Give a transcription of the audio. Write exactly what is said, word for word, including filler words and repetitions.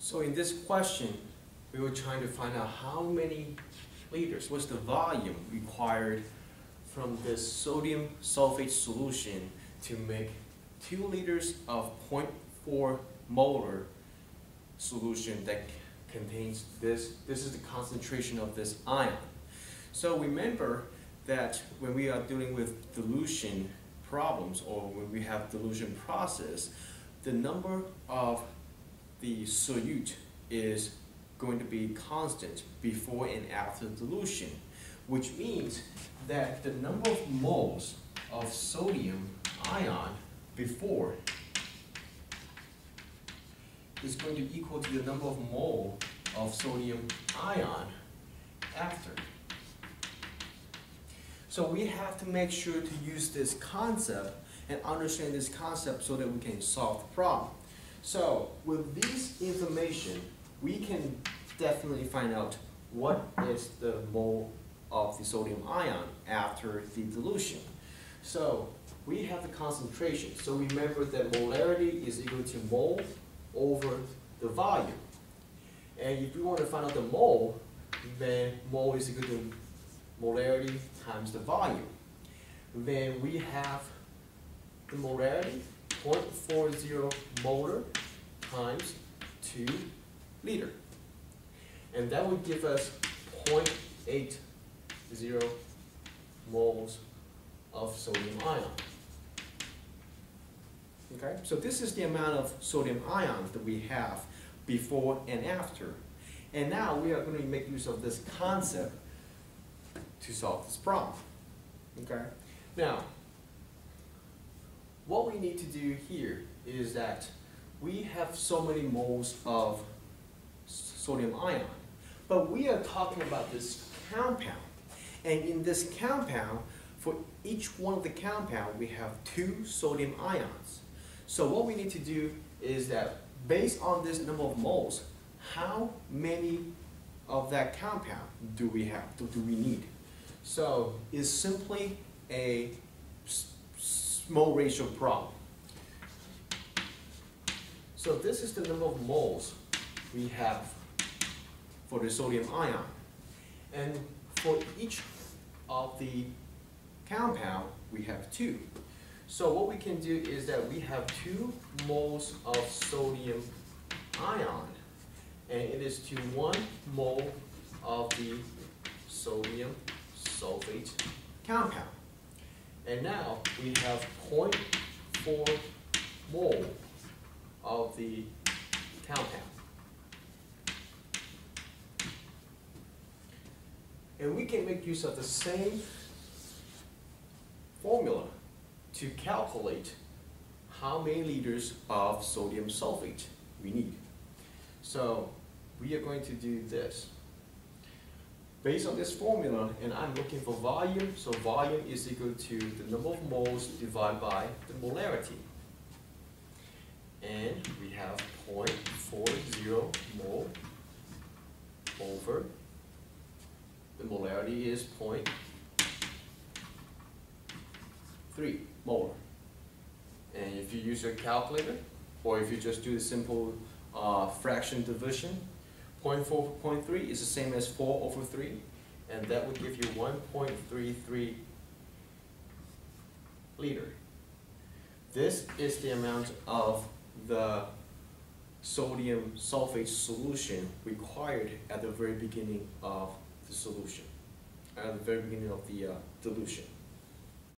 So in this question, we were trying to find out how many liters was the volume required from this sodium sulfate solution to make two liters of zero point four molar solution that contains this. This is the concentration of this ion. So remember that when we are dealing with dilution problems or when we have dilution process, the number of the solute is going to be constant before and after dilution, which means that the number of moles of sodium ion before is going to equal to the number of mole of sodium ion after. So we have to make sure to use this concept and understand this concept so that we can solve the problem. So with this information, we can definitely find out what is the mole of the sodium ion after the dilution. So we have the concentration. So remember that molarity is equal to mole over the volume. And if you want to find out the mole, then mole is equal to molarity times the volume. Then we have the molarity, zero point four zero molar times two liter. And that would give us zero point eight zero moles of sodium ion. Okay? So this is the amount of sodium ions that we have before and after. And now we are going to make use of this concept to solve this problem. Okay? Now, what we need to do here is that we have so many moles of sodium ion, but we are talking about this compound. And in this compound, for each one of the compound, we have two sodium ions. So what we need to do is that based on this number of moles, how many of that compound do we have, do, do we need? So it's simply a mole ratio problem. So this is the number of moles we have for the sodium ion. And for each of the compound, we have two. So what we can do is that we have two moles of sodium ion, and it is to one mole of the sodium sulfate compound. And now we have zero point four mole of the compound. And we can make use of the same formula to calculate how many liters of sodium sulfate we need. So we are going to do this. Based on this formula, and I'm looking for volume, so volume is equal to the number of moles divided by the molarity. And we have zero point four zero mole over, the molarity is zero point three molar. And if you use your calculator, or if you just do the simple uh, fraction division, zero point four over zero point three is the same as four over three, and that would give you one point three three liter. This is the amount of the sodium sulfate solution required at the very beginning of the solution, at the very beginning of the uh, dilution.